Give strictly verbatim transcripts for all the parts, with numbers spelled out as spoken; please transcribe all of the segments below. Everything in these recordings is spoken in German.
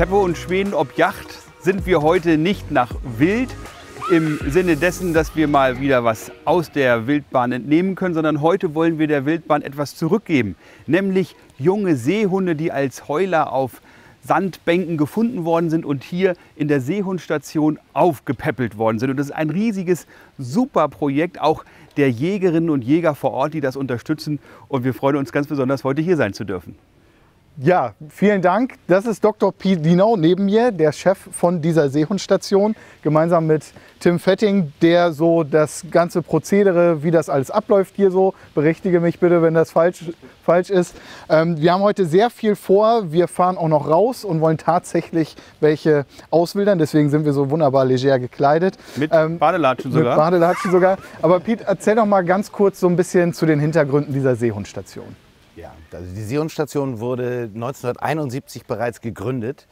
Teppe und Schweden ob Yacht sind wir heute nicht nach Wild im Sinne dessen, dass wir mal wieder was aus der Wildbahn entnehmen können, sondern heute wollen wir der Wildbahn etwas zurückgeben, nämlich junge Seehunde, die als Heuler auf Sandbänken gefunden worden sind und hier in der Seehundstation aufgepäppelt worden sind. Und das ist ein riesiges, super Projekt, auch der Jägerinnen und Jäger vor Ort, die das unterstützen. Und wir freuen uns ganz besonders, heute hier sein zu dürfen. Ja, vielen Dank. Das ist Doktor Piet Dinau neben mir, der Chef von dieser Seehundstation, gemeinsam mit Tim Fetting, der so das ganze Prozedere, wie das alles abläuft hier so, berichtige mich bitte, wenn das falsch, falsch ist. Ähm, wir haben heute sehr viel vor, wir fahren auch noch raus und wollen tatsächlich welche auswildern, deswegen sind wir so wunderbar leger gekleidet. Mit ähm, Badelatschen sogar. Mit Badelatschen sogar. Aber Piet, erzähl doch mal ganz kurz so ein bisschen zu den Hintergründen dieser Seehundstation. Ja, also die Seehundstation wurde neunzehnhunderteinundsiebzig bereits gegründet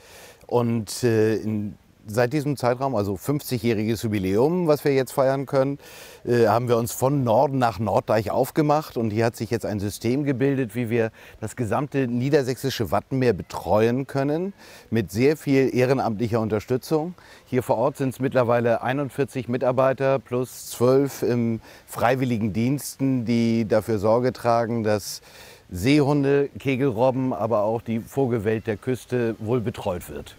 und äh, in, seit diesem Zeitraum, also fünfzigjähriges Jubiläum, was wir jetzt feiern können, äh, haben wir uns von Norden nach Norddeich aufgemacht und hier hat sich jetzt ein System gebildet, wie wir das gesamte niedersächsische Wattenmeer betreuen können mit sehr viel ehrenamtlicher Unterstützung. Hier vor Ort sind es mittlerweile einundvierzig Mitarbeiter plus zwölf im freiwilligen Diensten, die dafür Sorge tragen, dass Seehunde, Kegelrobben, aber auch die Vogelwelt der Küste wohl betreut wird.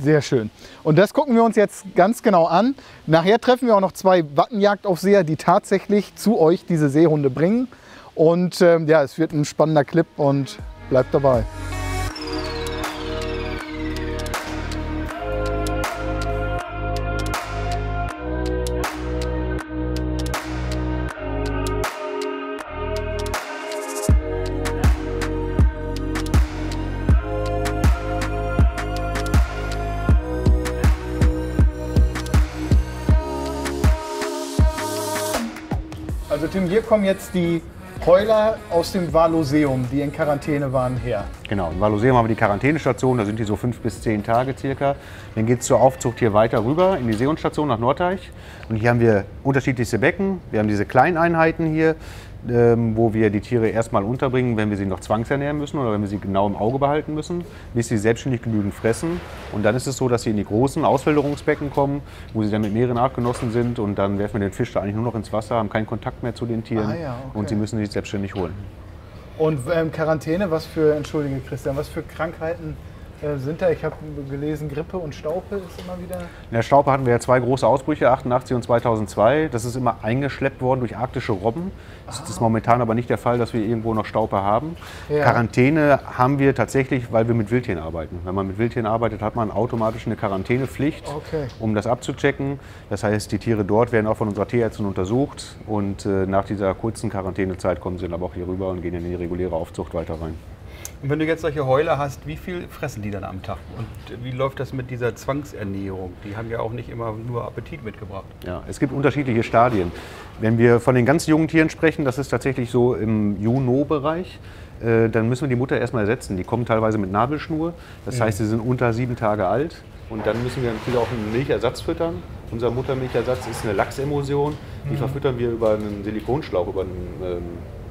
Sehr schön. Und das gucken wir uns jetzt ganz genau an. Nachher treffen wir auch noch zwei Wattenjagdaufseher, die tatsächlich zu euch diese Seehunde bringen. Und ähm, ja, es wird ein spannender Clip und bleibt dabei. Also Tim, hier kommen jetzt die Heuler aus dem Waloseum, die in Quarantäne waren, her. Genau, im Waloseum haben wir die Quarantänestation, da sind die so fünf bis zehn Tage circa. Dann geht es zur Aufzucht hier weiter rüber in die Seehundstation nach Norddeich. Und hier haben wir unterschiedlichste Becken. Wir haben diese kleinen Einheiten hier, wo wir die Tiere erstmal unterbringen, wenn wir sie noch zwangsernähren müssen oder wenn wir sie genau im Auge behalten müssen, bis sie selbstständig genügend fressen. Und dann ist es so, dass sie in die großen Auswilderungsbecken kommen, wo sie dann mit mehreren Artgenossen sind und dann werfen wir den Fisch da eigentlich nur noch ins Wasser, haben keinen Kontakt mehr zu den Tieren ah, ja, okay. Und sie müssen sich selbstständig holen. Und ähm, Quarantäne, was für, entschuldige Christian, was für Krankheiten sind da? Ich habe gelesen, Grippe und Staupe ist immer wieder... In der Staupe hatten wir ja zwei große Ausbrüche, achtundachtzig und zweitausendzwei. Das ist immer eingeschleppt worden durch arktische Robben. Das ah. ist momentan aber nicht der Fall, dass wir irgendwo noch Staupe haben. Ja. Quarantäne haben wir tatsächlich, weil wir mit Wildtieren arbeiten. Wenn man mit Wildtieren arbeitet, hat man automatisch eine Quarantänepflicht, okay. um das abzuchecken. Das heißt, die Tiere dort werden auch von unserer Tierärztin untersucht. Und äh, nach dieser kurzen Quarantänezeit kommen sie dann aber auch hier rüber und gehen in die reguläre Aufzucht weiter rein. Und wenn du jetzt solche Heuler hast, wie viel fressen die dann am Tag? Und wie läuft das mit dieser Zwangsernährung? Die haben ja auch nicht immer nur Appetit mitgebracht. Ja, es gibt unterschiedliche Stadien. Wenn wir von den ganz jungen Tieren sprechen, das ist tatsächlich so im Juno-Bereich, äh, dann müssen wir die Mutter erstmal ersetzen. Die kommen teilweise mit Nabelschnur, das heißt, sie sind unter sieben Tage alt. Und dann müssen wir natürlich auch einen Milchersatz füttern. Unser Muttermilchersatz ist eine Lachsemulsion. Die verfüttern wir über einen Silikonschlauch, über einen... Ähm,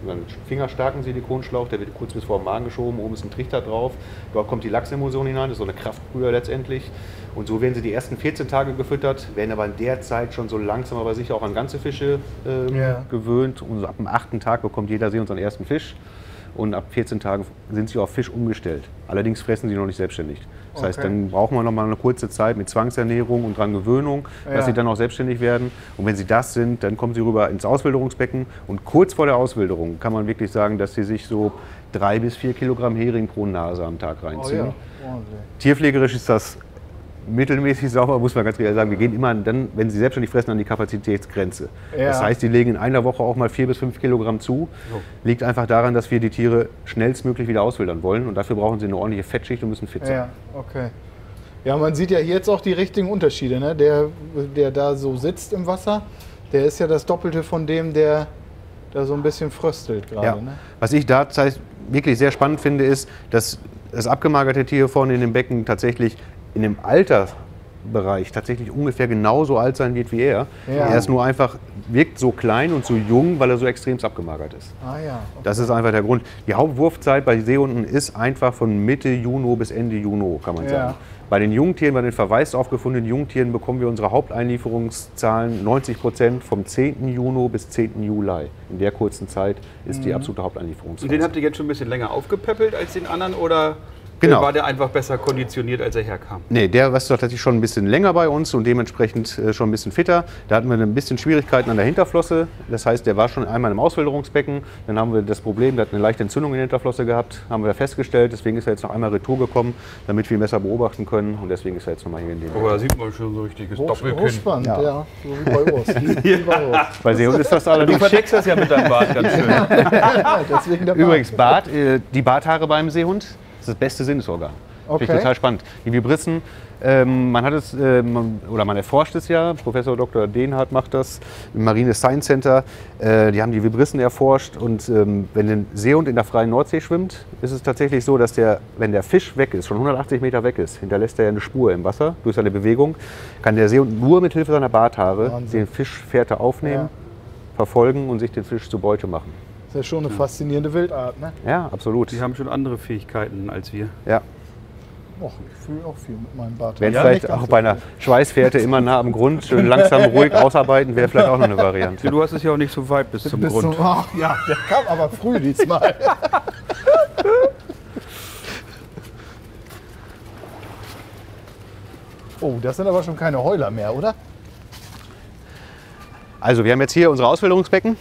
einen fingerstarken Silikonschlauch, der wird kurz bis vor den Magen geschoben, oben ist ein Trichter drauf, dort kommt die Lachsemulsion hinein, das ist so eine Kraftbrühe letztendlich und so werden sie die ersten vierzehn Tage gefüttert, werden aber in der Zeit schon so langsam aber sicher auch an ganze Fische ähm, yeah. gewöhnt und so ab dem achten Tag bekommt jeder See unseren ersten Fisch und ab vierzehn Tagen sind sie auf Fisch umgestellt, allerdings fressen sie noch nicht selbstständig. Das heißt, okay. dann brauchen wir noch mal eine kurze Zeit mit Zwangsernährung und dran Gewöhnung, dass ja. sie dann auch selbstständig werden. Und wenn sie das sind, dann kommen sie rüber ins Auswilderungsbecken. Und kurz vor der Auswilderung kann man wirklich sagen, dass sie sich so drei bis vier Kilogramm Hering pro Nase am Tag reinziehen. Oh ja. Oh, okay. Tierpflegerisch ist das mittelmäßig sauber, muss man ganz klar sagen. Wir gehen immer dann, wenn sie selbstständig fressen, an die Kapazitätsgrenze. Ja. Das heißt, die legen in einer Woche auch mal vier bis fünf Kilogramm zu. So. Liegt einfach daran, dass wir die Tiere schnellstmöglich wieder auswildern wollen. Und dafür brauchen sie eine ordentliche Fettschicht und müssen fit sein. Ja, okay. Ja, man sieht ja jetzt auch die richtigen Unterschiede. Ne? Der, der da so sitzt im Wasser, der ist ja das Doppelte von dem, der da so ein bisschen fröstelt gerade. Ja. Ne? Was ich da das heißt, wirklich sehr spannend finde, ist, dass das abgemagerte Tier vorne in dem Becken tatsächlich in dem Alter Bereich tatsächlich ungefähr genauso alt sein wird wie er. Ja. Er ist nur einfach, wirkt so klein und so jung, weil er so extrem abgemagert ist. Ah, ja. Okay. Das ist einfach der Grund. Die Hauptwurfzeit bei Seehunden ist einfach von Mitte Juni bis Ende Juni, kann man ja. sagen. Bei den Jungtieren, bei den verwaist aufgefundenen Jungtieren bekommen wir unsere Haupteinlieferungszahlen neunzig Prozent vom zehnten Juni bis zehnten Juli. In der kurzen Zeit ist mhm. die absolute Haupteinlieferungszahl. Und den habt ihr jetzt schon ein bisschen länger aufgepäppelt als den anderen, oder? Genau. War der einfach besser konditioniert, als er herkam? Nee, der war tatsächlich schon ein bisschen länger bei uns und dementsprechend schon ein bisschen fitter. Da hatten wir ein bisschen Schwierigkeiten an der Hinterflosse. Das heißt, der war schon einmal im Auswilderungsbecken. Dann haben wir das Problem, der hat eine leichte Entzündung in der Hinterflosse gehabt. Haben wir festgestellt, deswegen ist er jetzt noch einmal retour gekommen, damit wir ihn besser beobachten können. Und deswegen ist er jetzt nochmal hier in dem. Aber da sieht man schon so richtiges Doppelkinn. Hochspannend, ja. ja. So wie bei uns. Wie bei uns. Bei Seehund ist das allerdings. Du verdeckst das ja mit deinem Bart ganz schön. Ja, deswegen der Bart. Übrigens, Bart, die Barthaare beim Seehund. Das beste Sinnesorgan. Okay. Finde ich total spannend. Die Vibrissen, ähm, man hat es, äh, man, oder man erforscht es ja, Professor Doktor Dehnhardt macht das, im Marine Science Center, äh, die haben die Vibrissen erforscht und ähm, wenn ein Seehund in der freien Nordsee schwimmt, ist es tatsächlich so, dass der, wenn der Fisch weg ist, schon hundertachtzig Meter weg ist, hinterlässt er ja eine Spur im Wasser durch seine Bewegung, kann der Seehund nur mit Hilfe seiner Barthaare Wahnsinn. Den Fischfährte aufnehmen, ja. verfolgen und sich den Fisch zur Beute machen. Das ist ja schon eine faszinierende Wildart, ne? Ja, absolut. Die haben schon andere Fähigkeiten als wir. Ja. Och, ich fühle auch viel mit meinem Bart. Wenn ja, vielleicht auch bei einer Schweißfährte immer nah am Grund, schön langsam ruhig ausarbeiten, wäre vielleicht auch noch eine Variante. Du hast es ja auch nicht so weit bis zum bis Grund. So, ach, ja, der kam aber früh diesmal. Oh, das sind aber schon keine Heuler mehr, oder? Also, wir haben jetzt hier unsere Auswilderungsbecken.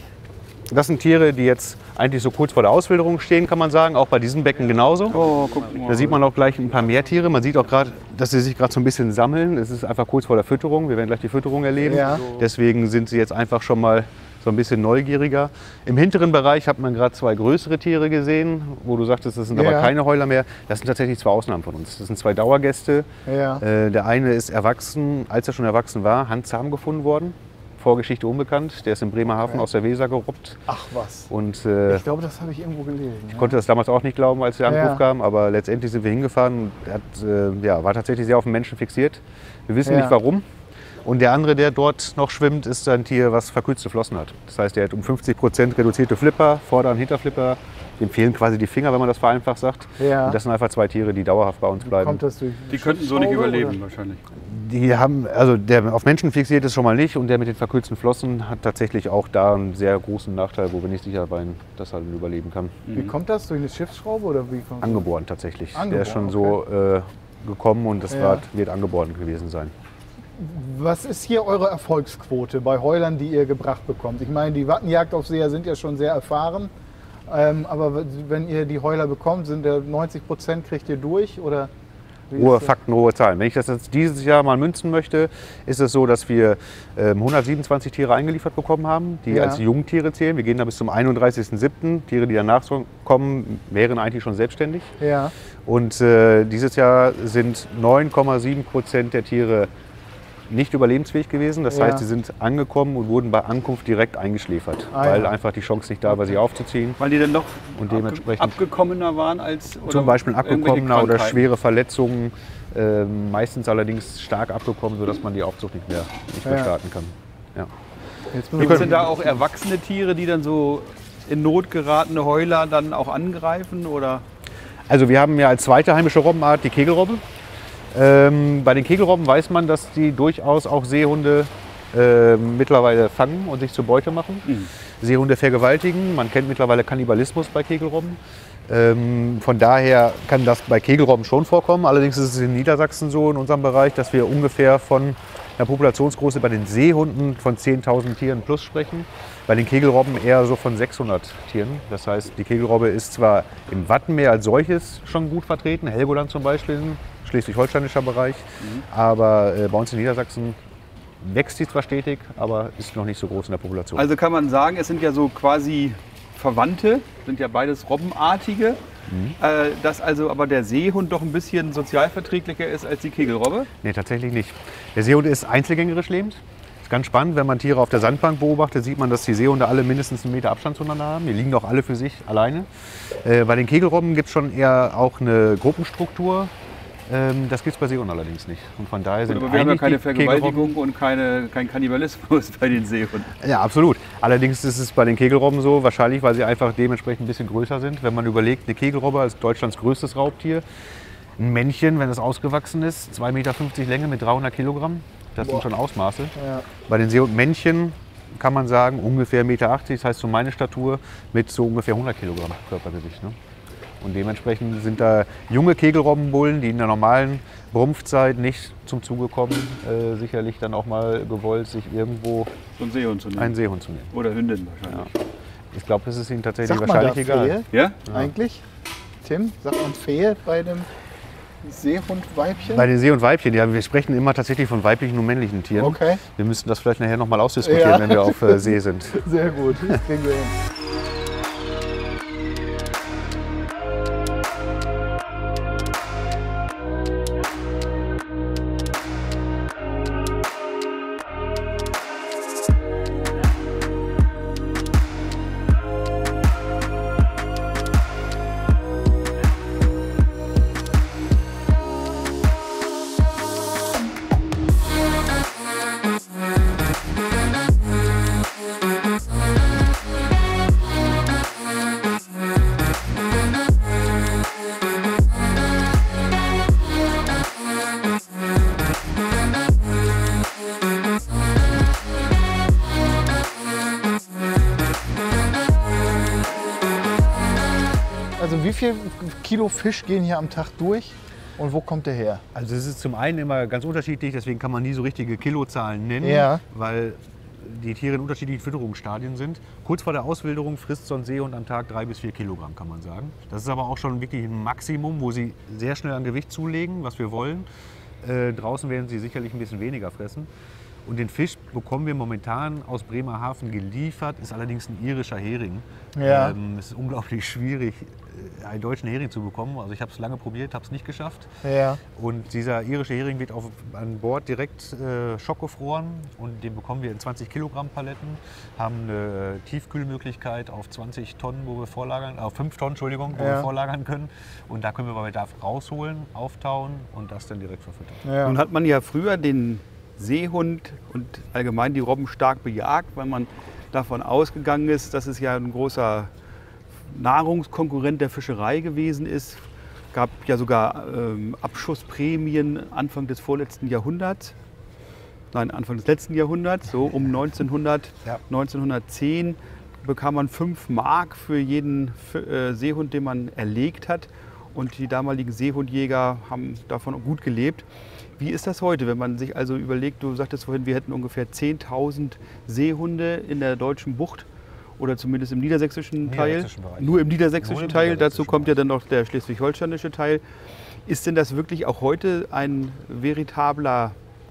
Das sind Tiere, die jetzt eigentlich so kurz vor der Auswilderung stehen, kann man sagen. Auch bei diesem Becken genauso. Oh, guck mal. Da sieht man auch gleich ein paar mehr Tiere. Man sieht auch gerade, dass sie sich gerade so ein bisschen sammeln. Es ist einfach kurz vor der Fütterung. Wir werden gleich die Fütterung erleben. Ja. Deswegen sind sie jetzt einfach schon mal so ein bisschen neugieriger. Im hinteren Bereich hat man gerade zwei größere Tiere gesehen, wo du sagtest, das sind ja. aber keine Heuler mehr. Das sind tatsächlich zwei Ausnahmen von uns. Das sind zwei Dauergäste. Ja. Äh, der eine ist erwachsen, als er schon erwachsen war, handzahm gefunden worden. Vorgeschichte unbekannt. Der ist in Bremerhaven okay. aus der Weser gerobbt. Ach was. Und, äh, ich glaube, das habe ich irgendwo gelesen. Ich ja. konnte das damals auch nicht glauben, als der Anruf ja. kam. Aber letztendlich sind wir hingefahren. Er hat, äh, ja, war tatsächlich sehr auf den Menschen fixiert. Wir wissen ja. nicht warum. Und der andere, der dort noch schwimmt, ist ein Tier, was verkürzte Flossen hat. Das heißt, er hat um fünfzig Prozent reduzierte Flipper, Vorder- und Hinterflipper. Dem fehlen quasi die Finger, wenn man das vereinfacht sagt. Ja. Und das sind einfach zwei Tiere, die dauerhaft bei uns bleiben. Kommt das durch die könnten so nicht überleben oder? Wahrscheinlich. Die haben, also der auf Menschen fixiert ist schon mal nicht und der mit den verkürzten Flossen hat tatsächlich auch da einen sehr großen Nachteil, wo wir nicht sicher waren, dass er überleben kann. Mhm. Wie kommt das? Durch eine Schiffsschraube oder wie kommt angeboren das? Tatsächlich. Angeboren, der ist schon okay. so äh, gekommen und das ja. Rad wird angeboren gewesen sein. Was ist hier eure Erfolgsquote bei Heulern, die ihr gebracht bekommt? Ich meine, die Wattenjagdaufseher sind ja schon sehr erfahren. Ähm, aber wenn ihr die Heuler bekommt, sind der neunzig Prozent kriegt ihr durch? Oder hohe Fakten, hohe Zahlen. Wenn ich das jetzt dieses Jahr mal münzen möchte, ist es so, dass wir ähm, hundertsiebenundzwanzig Tiere eingeliefert bekommen haben, die ja. als Jungtiere zählen. Wir gehen da bis zum einunddreißigsten siebten Tiere, die danach kommen, wären eigentlich schon selbstständig. Ja. Und äh, dieses Jahr sind neun Komma sieben Prozent der Tiere nicht überlebensfähig gewesen. Das ja. heißt, sie sind angekommen und wurden bei Ankunft direkt eingeschläfert, ah, weil ja. einfach die Chance nicht da war, sie aufzuziehen. Weil die dann noch und dementsprechend abgekommener waren als oder zum Beispiel abgekommener oder schwere Verletzungen, äh, meistens allerdings stark abgekommen, sodass man die Aufzucht nicht mehr, nicht ja. mehr starten kann. Ja. Jetzt sind da auch erwachsene Tiere, die dann so in Not geratene Heuler dann auch angreifen? Oder? Also wir haben ja als zweite heimische Robbenart die Kegelrobbe. Ähm, bei den Kegelrobben weiß man, dass die durchaus auch Seehunde äh, mittlerweile fangen und sich zur Beute machen. Mhm. Seehunde vergewaltigen. Man kennt mittlerweile Kannibalismus bei Kegelrobben. Ähm, von daher kann das bei Kegelrobben schon vorkommen. Allerdings ist es in Niedersachsen so, in unserem Bereich, dass wir ungefähr von einer Populationsgröße bei den Seehunden von zehntausend Tieren plus sprechen. Bei den Kegelrobben eher so von sechshundert Tieren. Das heißt, die Kegelrobbe ist zwar im Wattenmeer als solches schon gut vertreten, Helgoland zum Beispiel, schleswig-holsteinischer Bereich, mhm. aber äh, bei uns in Niedersachsen wächst sie zwar stetig, aber ist noch nicht so groß in der Population. Also kann man sagen, es sind ja so quasi Verwandte, sind ja beides Robbenartige, mhm. äh, dass also aber der Seehund doch ein bisschen sozialverträglicher ist als die Kegelrobbe? Nee, tatsächlich nicht. Der Seehund ist einzelgängerisch lebend. Ist ganz spannend, wenn man Tiere auf der Sandbank beobachtet, sieht man, dass die Seehunde alle mindestens einen Meter Abstand zueinander haben. Die liegen auch alle für sich alleine. Äh, bei den Kegelrobben gibt es schon eher auch eine Gruppenstruktur. Ähm, das gibt es bei Seehunden allerdings nicht. Und von daher sind aber wir haben ja keine Vergewaltigung und keine, kein Kannibalismus bei den Seehunden. Ja, absolut. Allerdings ist es bei den Kegelrobben so, wahrscheinlich, weil sie einfach dementsprechend ein bisschen größer sind. Wenn man überlegt, eine Kegelrobbe ist Deutschlands größtes Raubtier. Ein Männchen, wenn das ausgewachsen ist, zwei Meter fünfzig Länge mit dreihundert Kilogramm. Das Boah. sind schon Ausmaße. Ja. Bei den Seehundmännchen kann man sagen, ungefähr eins Komma achtzig Meter, das heißt so meine Statur, mit so ungefähr hundert Kilogramm Körpergewicht. Ne? Und dementsprechend sind da junge Kegelrobbenbullen, die in der normalen Brumpfzeit nicht zum Zuge kommen, äh, sicherlich dann auch mal gewollt, sich irgendwo so einen Seehund zu nehmen. Einen Seehund zu nehmen. Oder Hündin wahrscheinlich. Ja. Ich glaube, das ist ihnen tatsächlich Sag wahrscheinlich egal. Ja? Ja. Eigentlich? Tim, sagt man Fee bei dem Seehundweibchen? Bei den Seehundweibchen, ja. Wir sprechen immer tatsächlich von weiblichen und männlichen Tieren. Okay. Wir müssten das vielleicht nachher noch mal ausdiskutieren, ja. wenn wir auf äh, See sind. Sehr gut, das kriegen wir hin. Wie viel Kilo Fisch gehen hier am Tag durch und wo kommt der her? Also es ist zum einen immer ganz unterschiedlich, deswegen kann man nie so richtige Kilozahlen nennen, ja. weil die Tiere in unterschiedlichen Fütterungsstadien sind. Kurz vor der Auswilderung frisst so ein Seehund am Tag drei bis vier Kilogramm, kann man sagen. Das ist aber auch schon wirklich ein Maximum, wo sie sehr schnell an Gewicht zulegen, was wir wollen. Äh, draußen werden sie sicherlich ein bisschen weniger fressen. Und den Fisch bekommen wir momentan aus Bremerhaven geliefert, ist allerdings ein irischer Hering. Ja. Ähm, es ist unglaublich schwierig, einen deutschen Hering zu bekommen. Also ich habe es lange probiert, habe es nicht geschafft. Ja. Und dieser irische Hering wird auf, an Bord direkt äh, schockgefroren und den bekommen wir in zwanzig Kilogramm Paletten, haben eine Tiefkühlmöglichkeit auf zwanzig Tonnen, wo wir vorlagern, auf fünf Tonnen, Entschuldigung, wo ja. wir vorlagern können. Und da können wir bei Bedarf rausholen, auftauen und das dann direkt verfüttern. Ja. Nun hat man ja früher den Seehund und allgemein die Robben stark bejagt, weil man davon ausgegangen ist, dass es ja ein großer Nahrungskonkurrent der Fischerei gewesen ist. Es gab ja sogar ähm, Abschussprämien Anfang des vorletzten Jahrhunderts, nein, Anfang des letzten Jahrhunderts, so um neunzehnhundert, ja. neunzehnhundertzehn bekam man fünf Mark für jeden äh, Seehund, den man erlegt hat. Und die damaligen Seehundjäger haben davon gut gelebt. Wie ist das heute, wenn man sich also überlegt, du sagtest vorhin, wir hätten ungefähr zehntausend Seehunde in der deutschen Bucht oder zumindest im niedersächsischen Teil, nur im niedersächsischen Teil, dazu kommt ja dann noch der schleswig-holsteinische Teil. Ist denn das wirklich auch heute ein veritabler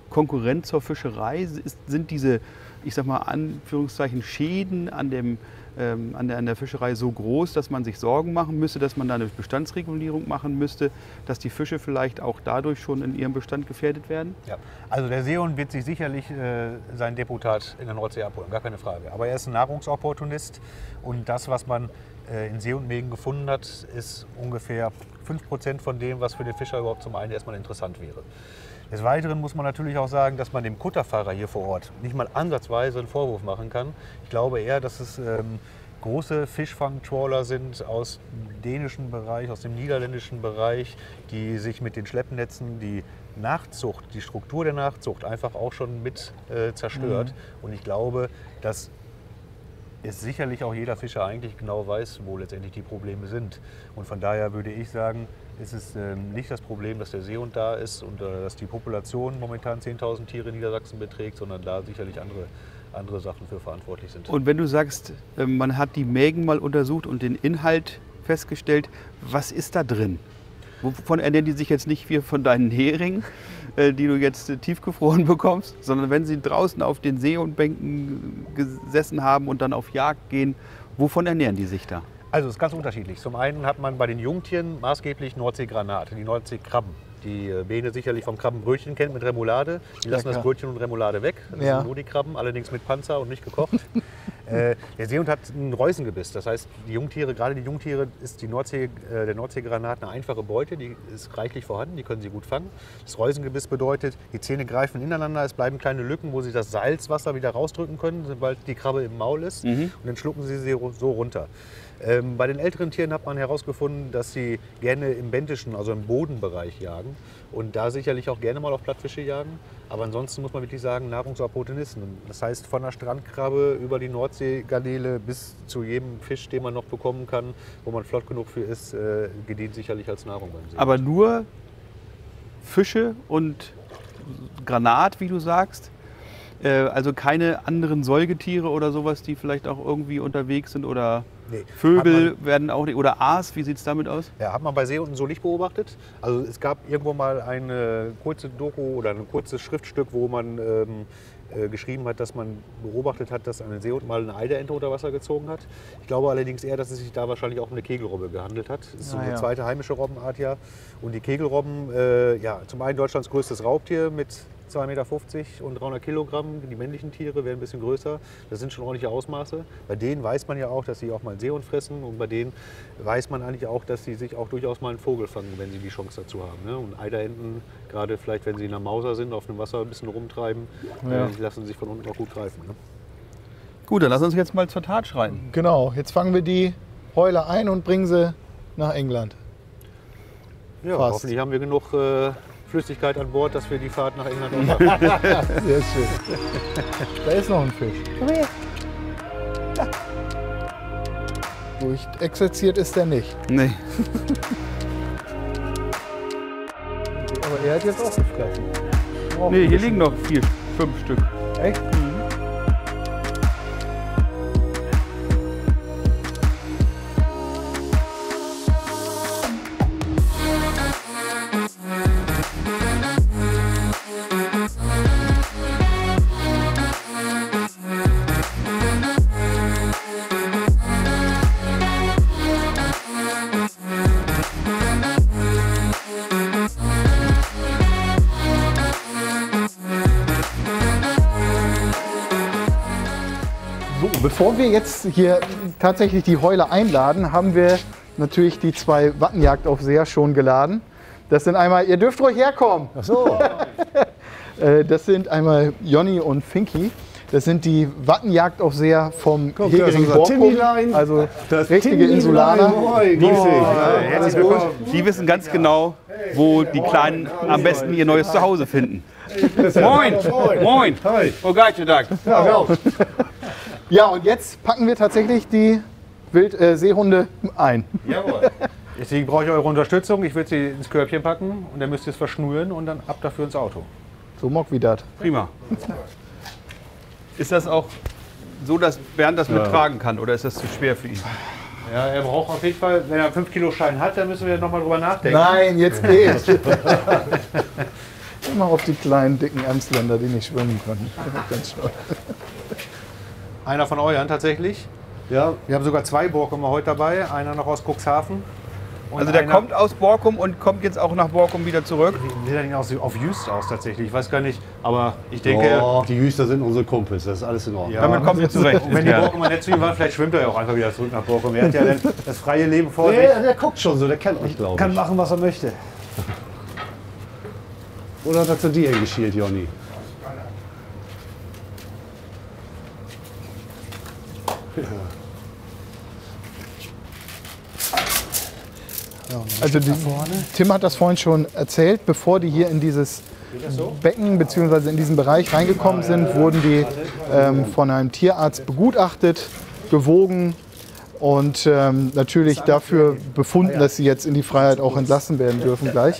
Konkurrent zur Fischerei? Ist, sind diese, ich sag mal, Anführungszeichen Schäden an dem An der, an der Fischerei so groß, dass man sich Sorgen machen müsste, dass man da eine Bestandsregulierung machen müsste, dass die Fische vielleicht auch dadurch schon in ihrem Bestand gefährdet werden? Ja, also der Seehund wird sich sicherlich äh, sein Deputat in der Nordsee abholen, gar keine Frage. Aber er ist ein Nahrungsopportunist und das, was man äh, in Seehundmägen gefunden hat, ist ungefähr fünf Prozent von dem, was für den Fischer überhaupt zum einen erstmal interessant wäre. Des Weiteren muss man natürlich auch sagen, dass man dem Kutterfahrer hier vor Ort nicht mal ansatzweise einen Vorwurf machen kann. Ich glaube eher, dass es ähm, große Fischfangtrawler sind aus dem dänischen Bereich, aus dem niederländischen Bereich, die sich mit den Schleppnetzen die Nachzucht, die Struktur der Nachzucht einfach auch schon mit äh, zerstört. Mhm. Und ich glaube, dass es sicherlich auch jeder Fischer eigentlich genau weiß, wo letztendlich die Probleme sind. Und von daher würde ich sagen, es ist ähm, nicht das Problem, dass der Seehund da ist und äh, dass die Population momentan zehntausend Tiere in Niedersachsen beträgt, sondern da sicherlich andere, andere Sachen für verantwortlich sind. Und wenn du sagst, äh, man hat die Mägen mal untersucht und den Inhalt festgestellt, was ist da drin? Wovon ernähren die sich jetzt nicht wie von deinen Heringen, äh, die du jetzt äh, tiefgefroren bekommst, sondern wenn sie draußen auf den Seehundbänken gesessen haben und dann auf Jagd gehen, wovon ernähren die sich da? Also es ist ganz unterschiedlich. Zum einen hat man bei den Jungtieren maßgeblich Nordseegranate, die Nordseekrabben. Die Bene sicherlich vom Krabbenbrötchen kennt mit Remoulade. Die lassen das Brötchen und Remoulade weg. Das ja. sind nur die Krabben, allerdings mit Panzer und nicht gekocht. Äh, der Seehund hat einen Reusengebiss. Das heißt, die Jungtiere, gerade die Jungtiere, ist die Nordsee, äh, der Nordseegranat eine einfache Beute. Die ist reichlich vorhanden, die können sie gut fangen. Das Reusengebiss bedeutet, die Zähne greifen ineinander, es bleiben kleine Lücken, wo sie das Salzwasser wieder rausdrücken können, sobald die Krabbe im Maul ist. Mhm. Und dann schlucken sie sie so runter. Ähm, bei den älteren Tieren hat man herausgefunden, dass sie gerne im bentischen, also im Bodenbereich jagen und da sicherlich auch gerne mal auf Plattfische jagen. Aber ansonsten muss man wirklich sagen, Nahrungsapportenisten. Das heißt, von der Strandkrabbe über die Nordseegarnele bis zu jedem Fisch, den man noch bekommen kann, wo man flott genug für ist, äh, gedient sicherlich als Nahrung beim See. Aber nur Fische und Granat, wie du sagst? Äh, also keine anderen Säugetiere oder sowas, die vielleicht auch irgendwie unterwegs sind oder... Nee. Vögel man, werden auch nicht, oder Aas, wie sieht es damit aus? Ja, hat man bei Seehunden so nicht beobachtet. Also es gab irgendwo mal eine kurze Doku oder ein kurzes Schriftstück, wo man ähm, äh, geschrieben hat, dass man beobachtet hat, dass ein Seehund mal eine Eiderente unter Wasser gezogen hat. Ich glaube allerdings eher, dass es sich da wahrscheinlich auch um eine Kegelrobbe gehandelt hat. Das ist so ah, eine ja. zweite heimische Robbenart, ja. Und die Kegelrobben, äh, ja, zum einen Deutschlands größtes Raubtier mit zwei Meter fünfzig und dreihundert Kilogramm. Die männlichen Tiere werden ein bisschen größer. Das sind schon ordentliche Ausmaße. Bei denen weiß man ja auch, dass sie auch mal einen Seehund fressen. Und bei denen weiß man eigentlich auch, dass sie sich auch durchaus mal einen Vogel fangen, wenn sie die Chance dazu haben. Ne? Und Eiderenten, gerade vielleicht, wenn sie in der Mauser sind, auf dem Wasser ein bisschen rumtreiben, ja. äh, die lassen sich von unten auch gut greifen. Ne? Gut, dann lass uns jetzt mal zur Tat schreiten. Genau, jetzt fangen wir die Heuler ein und bringen sie nach England. Ja, Fast. hoffentlich haben wir genug... Äh, Flüssigkeit an Bord, dass wir die Fahrt nach England machen. Sehr schön. Da ist noch ein Fisch. Komm her. Ja. Durchexerziert ist er nicht. Nee. Aber er hat jetzt auch gefressen. Oh, nee, hier liegen noch vier, fünf Stück. Echt? Bevor wir jetzt hier tatsächlich die Heuler einladen, haben wir natürlich die zwei Wattenjagdaufseher schon geladen. Das sind einmal, ihr dürft ruhig herkommen. Ach so. Das sind einmal Jonny und Finky. Das sind die Wattenjagdaufseher vom Hegeling-Borkum, also das richtige Timmilein. Insulaner. Oh, die, ja, die wissen ganz genau, wo die Kleinen am besten ihr neues Zuhause finden. Moin, moin, oh guten Tag. Ja, und jetzt packen wir tatsächlich die Wild äh, Seehunde ein. Jawohl. Deswegen brauche ich eure Unterstützung. Ich würde sie ins Körbchen packen und dann müsst ihr es verschnüren und dann ab dafür ins Auto. So mock wie dat. Prima. Ist das auch so, dass Bernd das ja. mittragen kann oder ist das zu schwer für ihn? Ja, er braucht auf jeden Fall, wenn er einen fünf Kilo Schein hat, dann müssen wir nochmal drüber nachdenken. Nein, jetzt geht's. Immer auf die kleinen, dicken Emsländer, die nicht schwimmen können. Ganz schön. Einer von euren tatsächlich. Ja. Wir haben sogar zwei Borkumer heute dabei. Einer noch aus Cuxhaven. Und also der kommt aus Borkum und kommt jetzt auch nach Borkum wieder zurück? Der sieht aus, auf Jüster aus tatsächlich. Ich weiß gar nicht, aber ich denke... Oh, die Jüster sind unsere Kumpels, das ist alles in Ordnung. Ja. Damit kommt ihr zurecht. Und wenn die Borkumer nett zu ihm waren, vielleicht schwimmt er ja auch einfach wieder zurück nach Borkum. Er hat ja das freie Leben vor sich. Der, der guckt schon so, der kennt euch, glaube ich. Kann machen, was er möchte. Oder hat er zu dir geschielt, Jonny? Also die, Tim hat das vorhin schon erzählt, bevor die hier in dieses Becken bzw. in diesen Bereich reingekommen sind, wurden die ähm, von einem Tierarzt begutachtet, gewogen und ähm, natürlich dafür befunden, dass sie jetzt in die Freiheit auch entlassen werden dürfen gleich.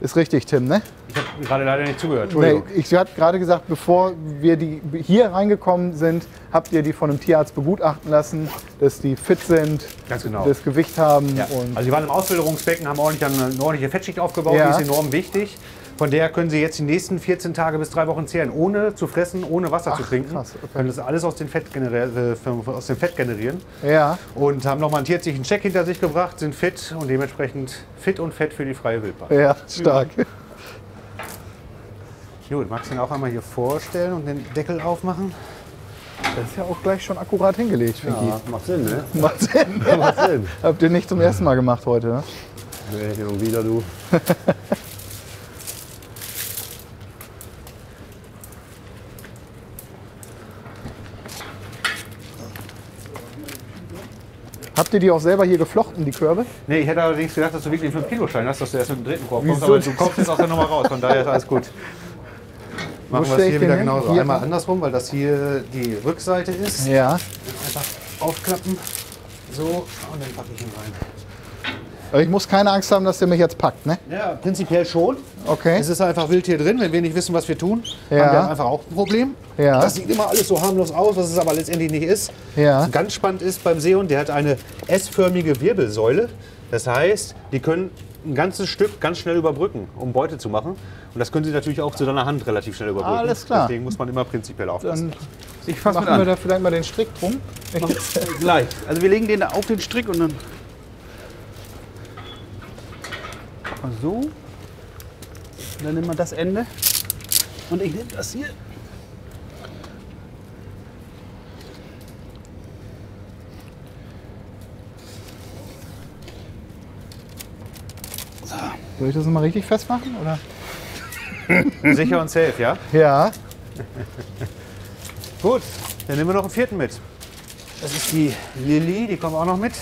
Ist richtig, Tim, ne? Ich habe gerade leider nicht zugehört. Nee, ich habe gerade gesagt, bevor wir die hier reingekommen sind, habt ihr die von einem Tierarzt begutachten lassen, dass die fit sind, ganz genau, das Gewicht haben. Ja. Und also sie waren im Auswilderungsbecken, haben ordentlich eine ordentliche Fettschicht aufgebaut, ja. Die ist enorm wichtig. Von der können sie jetzt die nächsten vierzehn Tage bis drei Wochen zehren, ohne zu fressen, ohne Wasser Ach, zu trinken. Krass, okay. Können das alles aus dem Fett, generi aus dem Fett generieren. Ja. Und haben nochmal einen tierärztlichen Check hinter sich gebracht, sind fit und dementsprechend fit und fett für die freie Wildbahn. Ja, stark. Ja. Gut, magst du ihn auch einmal hier vorstellen und den Deckel aufmachen? Das ist ja auch gleich schon akkurat hingelegt, Finky. Ja, macht Sinn, ne? Macht Sinn. Ja, macht Sinn. Habt ihr nicht zum ersten Mal gemacht heute, ne? Nee, und wieder du. Habt ihr die auch selber hier geflochten, die Körbe? Nee, ich hätte allerdings gedacht, dass du wirklich einen fünf Kilo Schein hast, dass du erst mit dem dritten Korb kommst. Aber du kommst jetzt aus der Nummer raus, von daher ist alles gut. Machen wir das hier wieder genauso. Einmal andersrum, weil das hier die Rückseite ist. Ja. Einfach aufklappen. So, und dann packe ich ihn rein. Aber ich muss keine Angst haben, dass der mich jetzt packt, ne? Ja, prinzipiell schon. Okay. Es ist einfach wild hier drin, wenn wir nicht wissen, was wir tun. Ja. Haben wir einfach auch ein Problem. Ja. Das sieht immer alles so harmlos aus, was es aber letztendlich nicht ist. Ja. Was ganz spannend ist beim Seehund, der hat eine S-förmige Wirbelsäule. Das heißt, die können ein ganzes Stück ganz schnell überbrücken, um Beute zu machen. Und das können sie natürlich auch zu deiner Hand relativ schnell überbrücken. Alles klar. Deswegen muss man immer prinzipiell aufpassen. Dann ich fasse mir an. Da vielleicht mal den Strick drum. Gleich. Also wir legen den da auf den Strick und dann... So, und dann nehmen wir das Ende und ich nehme das hier. So. Soll ich das nochmal richtig festmachen, oder? Sicher und safe, ja? Ja. Gut, dann nehmen wir noch einen vierten mit. Das ist die Lilly, die kommt auch noch mit.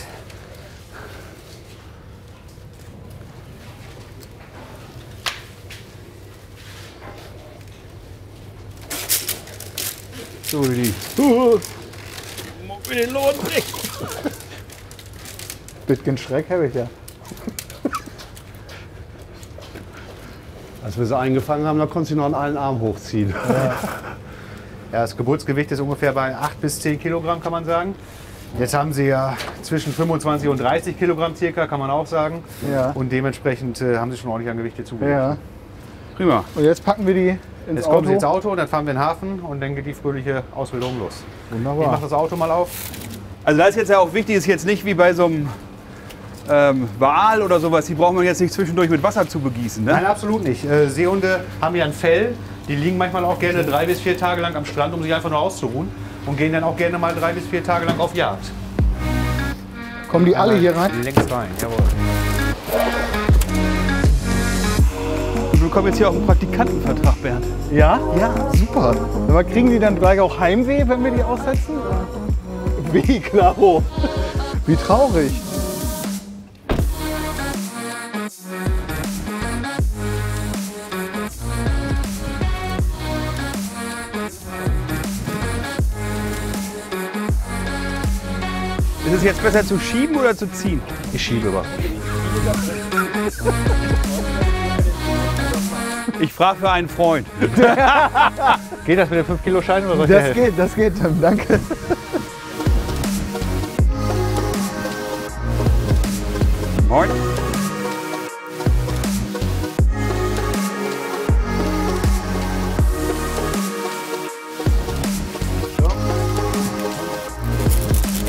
So, die. Uh, mach mir den Lohn weg. Bisschen Schreck habe ich ja. Als wir sie eingefangen haben, da konnte sie noch an allen Armen hochziehen. Ja. Ja, das Geburtsgewicht ist ungefähr bei acht bis zehn Kilogramm, kann man sagen. Jetzt haben sie ja zwischen fünfundzwanzig und dreißig Kilogramm circa, kann man auch sagen. Ja. Und dementsprechend äh, haben sie schon ordentlich an Gewicht dazugenommen. Ja. Prima. Und jetzt packen wir die. Jetzt kommen sie ins Auto, dann fahren wir in den Hafen und dann geht die fröhliche Ausbildung los. Wunderbar. Ich mache das Auto mal auf. Also da ist jetzt ja auch wichtig, ist jetzt nicht wie bei so einem ähm, Wal oder sowas, die braucht man jetzt nicht zwischendurch mit Wasser zu begießen, ne? Nein, absolut nicht. Äh, Seehunde haben ja ein Fell, die liegen manchmal auch gerne drei bis vier Tage lang am Strand, um sich einfach nur auszuruhen und gehen dann auch gerne mal drei bis vier Tage lang auf Jagd. Kommen die alle hier rein? Längst rein, jawohl. Wir bekommen jetzt hier auch einen Praktikantenvertrag, Bernd. Ja? Ja, super. Aber kriegen die dann gleich auch Heimweh, wenn wir die aussetzen? Wie, klaro. Wie traurig. Ist es jetzt besser zu schieben oder zu ziehen? Ich schiebe aber. Ich frage für einen Freund. Geht das mit dem fünf Kilo Schein oder soll ich dir helfen? Das geht, das geht, danke. Moin.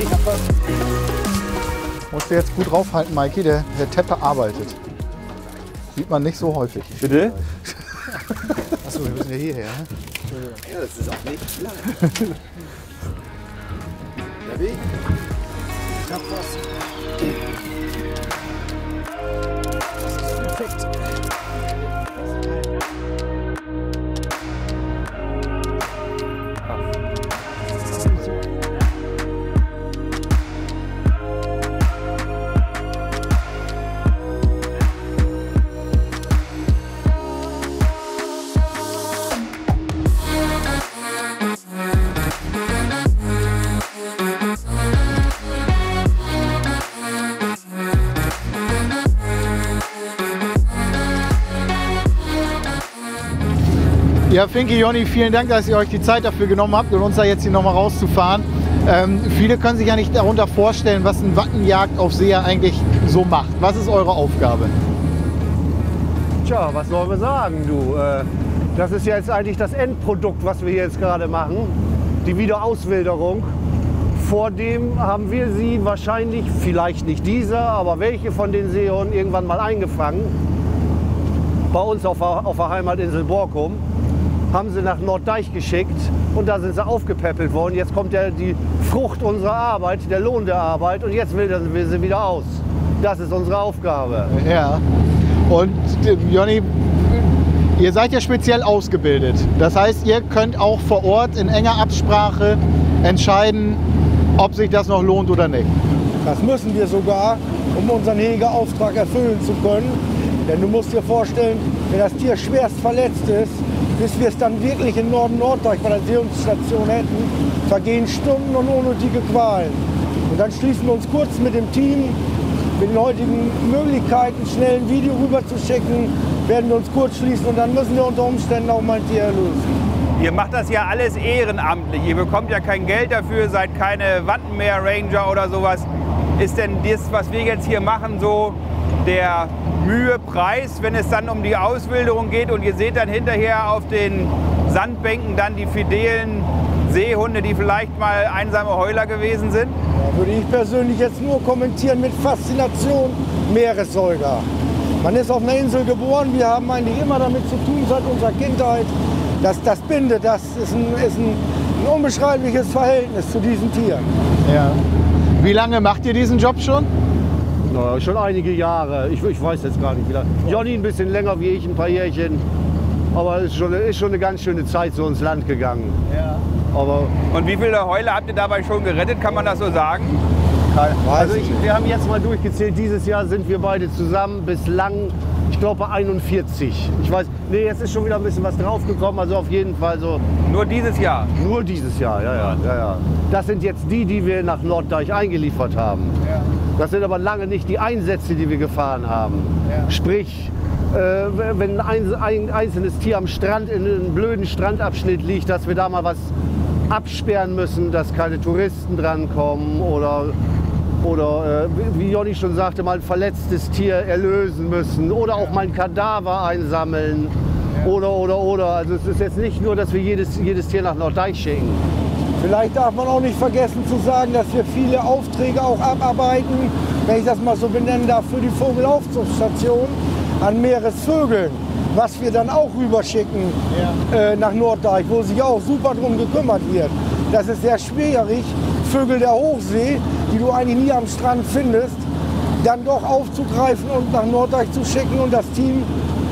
Ich hab was. Musst du jetzt gut draufhalten, Maiki, der, der Teppe arbeitet. Sieht man nicht so häufig. Bitte? Achso, wir müssen ja hierher. Ja, das ist auch nicht lang. Der Weg. Ich hab was. Das ist perfekt. Ja, Finky, Jonny, vielen Dank, dass ihr euch die Zeit dafür genommen habt und uns da jetzt hier nochmal rauszufahren. Ähm, viele können sich ja nicht darunter vorstellen, was ein Wattenjagd auf See eigentlich so macht. Was ist eure Aufgabe? Tja, was sollen wir sagen, du? Äh, das ist jetzt eigentlich das Endprodukt, was wir hier jetzt gerade machen. Die Wiederauswilderung. Vor dem haben wir sie wahrscheinlich, vielleicht nicht diese, aber welche von den Seehunden irgendwann mal eingefangen. Bei uns auf der, auf der Heimatinsel Borkum. haben sie nach Norddeich geschickt und da sind sie aufgepäppelt worden. Jetzt kommt der, die Frucht unserer Arbeit, der Lohn der Arbeit, und jetzt will wir sie wieder aus. Das ist unsere Aufgabe. Ja. Und Jonny, ihr seid ja speziell ausgebildet. Das heißt, ihr könnt auch vor Ort in enger Absprache entscheiden, ob sich das noch lohnt oder nicht. Das müssen wir sogar, um unseren Hegeauftrag erfüllen zu können. Denn du musst dir vorstellen, wenn das Tier schwerst verletzt ist, bis wir es dann wirklich in Norden-Norddeich bei der Seehundstation hätten, vergehen Stunden und unnötige Qualen. Und dann schließen wir uns kurz mit dem Team, mit den heutigen Möglichkeiten, schnell ein Video rüber zu schicken, werden wir uns kurz schließen und dann müssen wir unter Umständen auch mal ein Tier erlösen. Ihr macht das ja alles ehrenamtlich, ihr bekommt ja kein Geld dafür, seid keine Wattenmeer-Ranger oder sowas. Ist denn das, was wir jetzt hier machen, so der Mühepreis, wenn es dann um die Auswilderung geht und ihr seht dann hinterher auf den Sandbänken dann die fidelen Seehunde, die vielleicht mal einsame Heuler gewesen sind? Da würde ich persönlich jetzt nur kommentieren mit Faszination Meeressäuger. Man ist auf einer Insel geboren, wir haben eigentlich immer damit zu tun seit unserer Kindheit. Das, das bindet, das ist, ein, ist ein, ein unbeschreibliches Verhältnis zu diesen Tieren. Ja. Wie lange macht ihr diesen Job schon? Na, schon einige Jahre. Ich, ich weiß jetzt gar nicht wie lange. Jonny ein bisschen länger wie ich, ein paar Jährchen. Aber es ist schon, ist schon eine ganz schöne Zeit so ins Land gegangen. Ja. Aber und wie viele Heule habt ihr dabei schon gerettet, kann man das so sagen? Also ich, wir haben jetzt mal durchgezählt, dieses Jahr sind wir beide zusammen bislang. Ich glaube einundvierzig. Ich weiß, nee, jetzt ist schon wieder ein bisschen was draufgekommen, also auf jeden Fall so. Nur dieses Jahr? Nur dieses Jahr, ja, ja, ja, ja. Das sind jetzt die, die wir nach Norddeich eingeliefert haben. Ja. Das sind aber lange nicht die Einsätze, die wir gefahren haben. Ja. Sprich, äh, wenn ein, ein einzelnes Tier am Strand, in einem blöden Strandabschnitt liegt, dass wir da mal was absperren müssen, dass keine Touristen drankommen oder... Oder äh, wie Jonny schon sagte, mal ein verletztes Tier erlösen müssen oder auch mal ein Kadaver einsammeln. Ja. Oder, oder, oder. Also es ist jetzt nicht nur, dass wir jedes, jedes Tier nach Norddeich schicken. Vielleicht darf man auch nicht vergessen zu sagen, dass wir viele Aufträge auch abarbeiten, wenn ich das mal so benennen darf, für die Vogelaufzuchtstation an Meeresvögeln, was wir dann auch rüberschicken, ja, äh, nach Norddeich, wo sich auch super drum gekümmert wird. Das ist sehr schwierig, Vögel der Hochsee, die du eigentlich nie am Strand findest, dann doch aufzugreifen und nach Norddeich zu schicken. Und das Team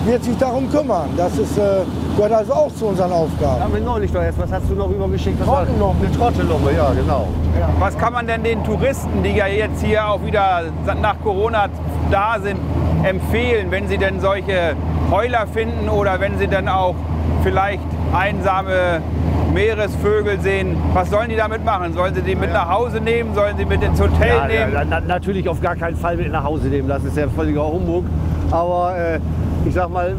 wird sich darum kümmern. Das ist, äh, gehört also auch zu unseren Aufgaben. Haben wir neulich doch erst. Was hast du noch rübergeschickt? Trottellumme. Eine Trottellumme, ja, genau. Ja. Was kann man denn den Touristen, die ja jetzt hier auch wieder nach Corona da sind, empfehlen, wenn sie denn solche Heuler finden oder wenn sie dann auch vielleicht einsame Meeresvögel sehen? Was sollen die damit machen? Sollen sie die mit nach Hause nehmen? Sollen sie mit ins Hotel ja, nehmen? Ja, na, natürlich auf gar keinen Fall mit nach Hause nehmen. Das ist ja völliger Humbug. Aber äh, ich sag mal,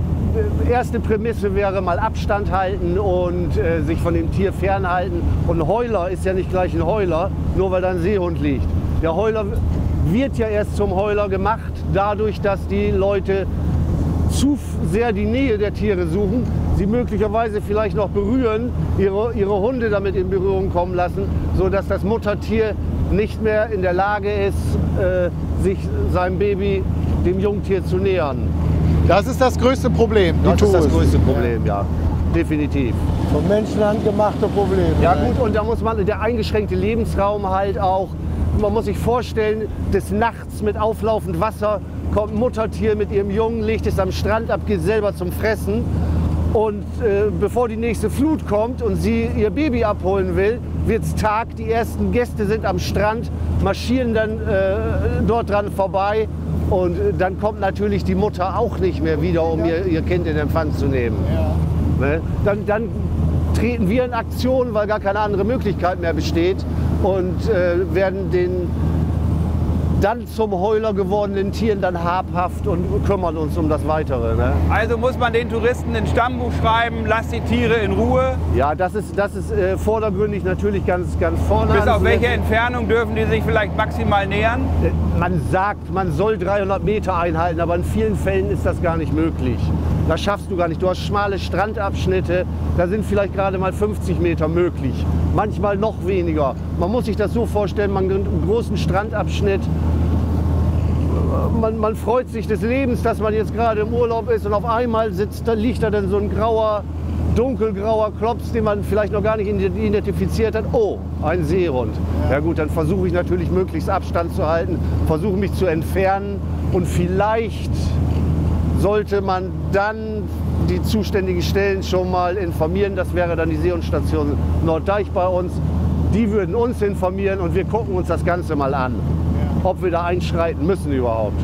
erste Prämisse wäre mal Abstand halten und äh, sich von dem Tier fernhalten. Und ein Heuler ist ja nicht gleich ein Heuler, nur weil da ein Seehund liegt. Der Heuler wird ja erst zum Heuler gemacht, dadurch, dass die Leute zu sehr die Nähe der Tiere suchen, sie möglicherweise vielleicht noch berühren, ihre, ihre Hunde damit in Berührung kommen lassen, sodass das Muttertier nicht mehr in der Lage ist, äh, sich seinem Baby, dem Jungtier, zu nähern. Das ist das größte Problem. Das ist das größte Problem, ja. Definitiv. Von Menschenhand gemachte Probleme. Ja gut, und da muss man, der eingeschränkte Lebensraum halt auch, man muss sich vorstellen, des Nachts mit auflaufend Wasser kommt ein Muttertier mit ihrem Jungen, legt es am Strand ab, geht selber zum Fressen. Und äh, bevor die nächste Flut kommt und sie ihr Baby abholen will, wird es Tag. Die ersten Gäste sind am Strand, marschieren dann äh, dort dran vorbei. Und äh, dann kommt natürlich die Mutter auch nicht mehr wieder, um ihr, ihr Kind in Empfang zu nehmen. Ja. Ne? Dann, dann treten wir in Aktion, weil gar keine andere Möglichkeit mehr besteht. Und äh, werden den dann zum Heuler gewordenen Tieren dann habhaft und kümmern uns um das Weitere. Ne? Also muss man den Touristen ins Stammbuch schreiben, lasst die Tiere in Ruhe? Ja, das ist, das ist äh, vordergründig natürlich ganz, ganz vorne. Bis auf welche Entfernung dürfen die sich vielleicht maximal nähern? Man sagt, man soll dreihundert Meter einhalten, aber in vielen Fällen ist das gar nicht möglich. Das schaffst du gar nicht. Du hast schmale Strandabschnitte, da sind vielleicht gerade mal fünfzig Meter möglich. Manchmal noch weniger. Man muss sich das so vorstellen, man hat einen großen Strandabschnitt. Man, man freut sich des Lebens, dass man jetzt gerade im Urlaub ist und auf einmal sitzt, da liegt da dann so ein grauer dunkelgrauer Klops, den man vielleicht noch gar nicht identifiziert hat. Oh, ein Seehund. Ja gut, dann versuche ich natürlich möglichst Abstand zu halten, versuche mich zu entfernen und vielleicht sollte man dann die zuständigen Stellen schon mal informieren. Das wäre dann die Seehundstation Norddeich bei uns. Die würden uns informieren und wir gucken uns das Ganze mal an, ob wir da einschreiten müssen überhaupt.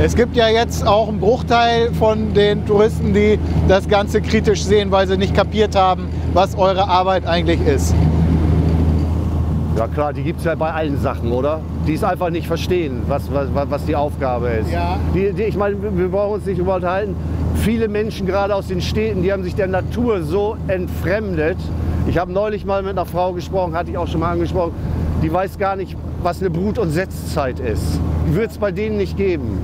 Es gibt ja jetzt auch einen Bruchteil von den Touristen, die das Ganze kritisch sehen, weil sie nicht kapiert haben, was eure Arbeit eigentlich ist. Ja klar, die gibt es ja bei allen Sachen, oder? Die es einfach nicht verstehen, was, was, was die Aufgabe ist. Ja. Die, die, ich meine, wir brauchen uns nicht unterhalten. Viele Menschen, gerade aus den Städten, die haben sich der Natur so entfremdet. Ich habe neulich mal mit einer Frau gesprochen, hatte ich auch schon mal angesprochen, die weiß gar nicht, was eine Brut- und Setzzeit ist. Die wird es bei denen nicht geben.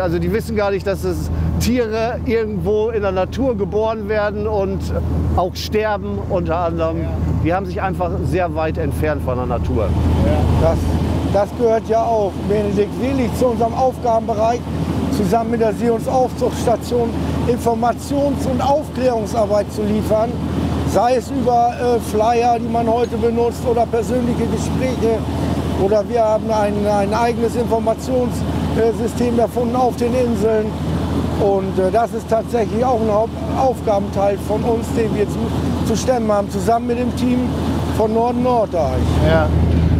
Also die wissen gar nicht, dass es Tiere irgendwo in der Natur geboren werden und auch sterben unter anderem. Ja. Die haben sich einfach sehr weit entfernt von der Natur. Ja, das, das gehört ja auch, Benedikt, wirklich zu unserem Aufgabenbereich, zusammen mit der Seehundsaufzuchtstation Informations- und Aufklärungsarbeit zu liefern. Sei es über äh, Flyer, die man heute benutzt, oder persönliche Gespräche. Oder wir haben ein, ein eigenes Informationssystem erfunden auf den Inseln. Und äh, das ist tatsächlich auch ein Hauptaufgabenteil von uns, den wir zu, zu stemmen haben, zusammen mit dem Team von Norddeich. Ja.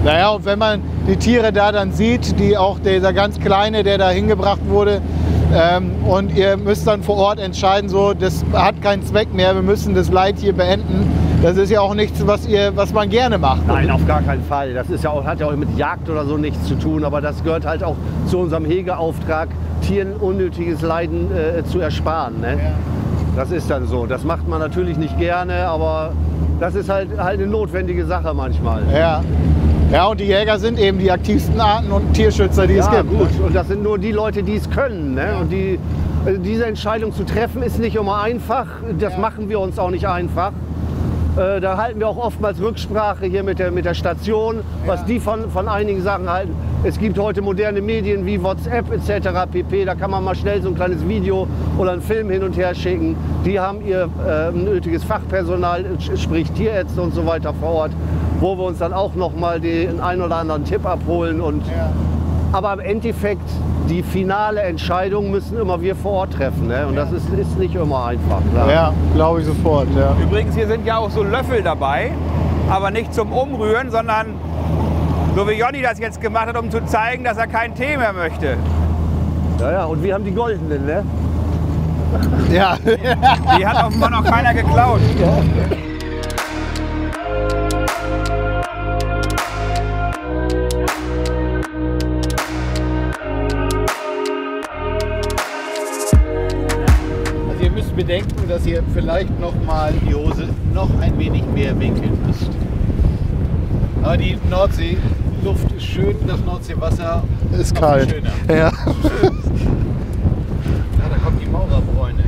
Naja, und wenn man die Tiere da dann sieht, die auch dieser ganz Kleine, der da hingebracht wurde, Ähm, und ihr müsst dann vor Ort entscheiden, so, das hat keinen Zweck mehr, wir müssen das Leid hier beenden. Das ist ja auch nichts, was, ihr, was man gerne macht. Nein, auf gar keinen Fall. Das ist ja auch, hat ja auch mit Jagd oder so nichts zu tun, aber das gehört halt auch zu unserem Hegeauftrag, Tieren unnötiges Leiden äh, zu ersparen. Ne? Ja. Das ist dann so. Das macht man natürlich nicht gerne, aber das ist halt, halt eine notwendige Sache manchmal. Ja. Ja, und die Jäger sind eben die aktivsten Arten- und Tierschützer, die ja, es gibt. Gut. Und das sind nur die Leute, die es können. Ne? Ja. Und die, also diese Entscheidung zu treffen, ist nicht immer einfach. Das ja. machen wir uns auch nicht einfach. Äh, da halten wir auch oftmals Rücksprache hier mit der, mit der Station, ja. was die von, von einigen Sachen halten. Es gibt heute moderne Medien wie WhatsApp et cetera pp. Da kann man mal schnell so ein kleines Video oder einen Film hin und her schicken. Die haben ihr äh, nötiges Fachpersonal, sprich Tierärzte und so weiter vor Ort, wo wir uns dann auch noch mal den einen oder anderen Tipp abholen. Und, ja. aber im Endeffekt, die finale Entscheidung müssen immer wir vor Ort treffen. Ne? Und ja. das ist, ist nicht immer einfach. Klar. Ja, glaube ich sofort. Ja. Übrigens, hier sind ja auch so Löffel dabei, aber nicht zum Umrühren, sondern so wie Jonny das jetzt gemacht hat, um zu zeigen, dass er keinen Tee mehr möchte. Ja, ja, und wir haben die goldenen, ne? Ja. Die, die hat offenbar noch keiner geklaut. Ja. Bedenken, dass ihr vielleicht noch mal die Hose noch ein wenig mehr winkeln müsst. Aber die Nordseeluft ist schön, das Nordseewasser ist kalt. Schöner. Ja. Na, da kommt die Maurerbräune.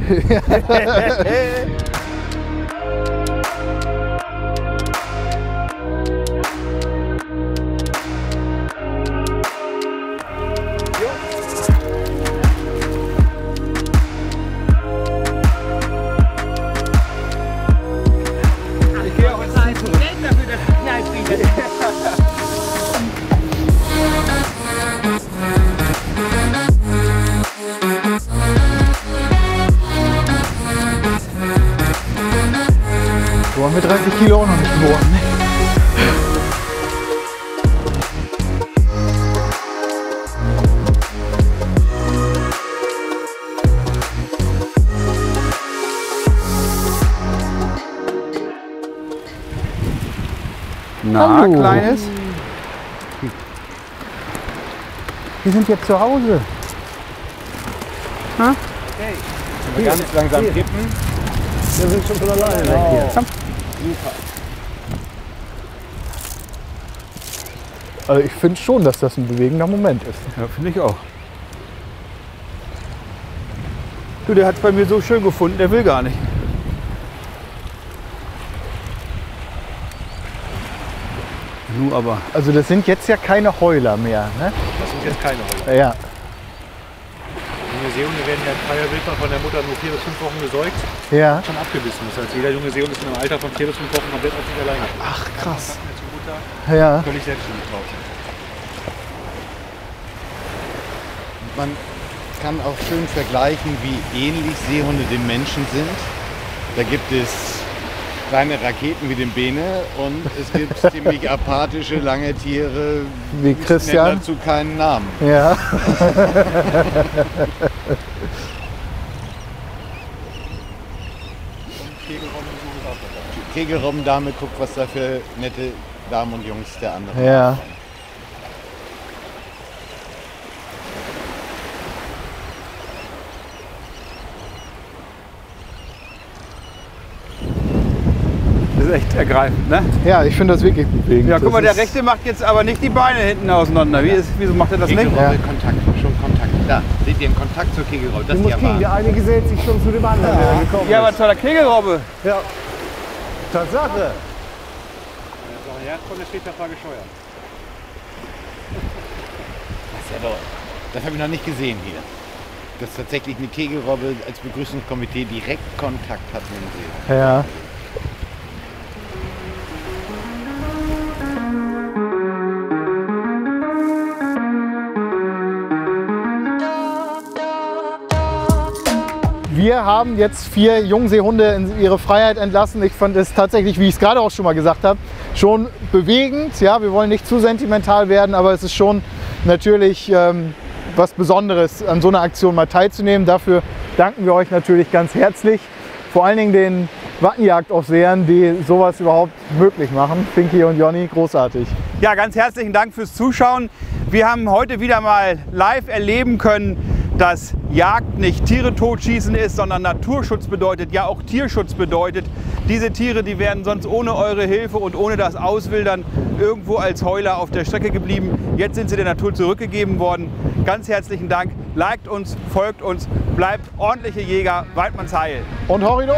dreißig Kilo noch nicht geworden. Na, hallo. Kleines. Wir sind jetzt zu Hause. Na? Hey. Wenn wir ganz langsam kippen. Wir sind schon von alleine weg hier. Komm. Also ich finde schon, dass das ein bewegender Moment ist. Ja, finde ich auch. Du, der hat es bei mir so schön gefunden, der will gar nicht. Nur aber. Also das sind jetzt ja keine Heuler mehr, ne? Das sind jetzt keine Heuler. Ja. Museum, da werden ja ein freier Wildbahn von der Mutter nur vier bis fünf Wochen gesäugt. Ja. Schon abgebissen. Das heißt, jeder junge Seehund ist in einem Alter von vier bis fünf Wochen komplett auf sich alleine. Ach, krass. Ja. Völlig selbstständig draußen. Man kann auch schön vergleichen, wie ähnlich Seehunde dem Menschen sind. Da gibt es kleine Raketen wie den Bene und es gibt ziemlich apathische, lange Tiere. Wie Christian? Ich nenne dazu keinen Namen. Ja. Kegelraumdame guckt, was da für nette Damen und Jungs der anderen ja. haben. Echt ergreifend, ne? Ja, ich finde das wirklich bewegend. Ja, guck mal, der rechte macht jetzt aber nicht die Beine hinten auseinander. Wie ist, wieso macht er das Kegelraum nicht? Ja. Kontakt, schon Kontakt. Da, seht ihr den Kontakt zur Kegelraube? Das ist ja der eine gesellt sich schon zu dem anderen, ja. der gekommen Ja, aber zu der Kegelraube. Ja. Tatsache. Ja, der steht da war gescheuert. Das ist ja doch. Das habe ich noch nicht gesehen hier. Dass tatsächlich eine Kegelraube als Begrüßungskomitee direkt Kontakt hat mit dem See. Ja. Wir haben jetzt vier Jungseehunde in ihre Freiheit entlassen. Ich fand es tatsächlich, wie ich es gerade auch schon mal gesagt habe, schon bewegend. Ja, wir wollen nicht zu sentimental werden, aber es ist schon natürlich ähm, was Besonderes, an so einer Aktion mal teilzunehmen. Dafür danken wir euch natürlich ganz herzlich. Vor allen Dingen den Wattenjagdaufsehern, die sowas überhaupt möglich machen. Finky und Jonny, großartig. Ja, ganz herzlichen Dank fürs Zuschauen. Wir haben heute wieder mal live erleben können, dass Jagd nicht Tiere totschießen ist, sondern Naturschutz bedeutet, ja auch Tierschutz bedeutet. Diese Tiere, die wären sonst ohne eure Hilfe und ohne das Auswildern irgendwo als Heuler auf der Strecke geblieben. Jetzt sind sie der Natur zurückgegeben worden. Ganz herzlichen Dank. Liked uns, folgt uns, bleibt ordentliche Jäger, Waldmannsheil. Und Horrido!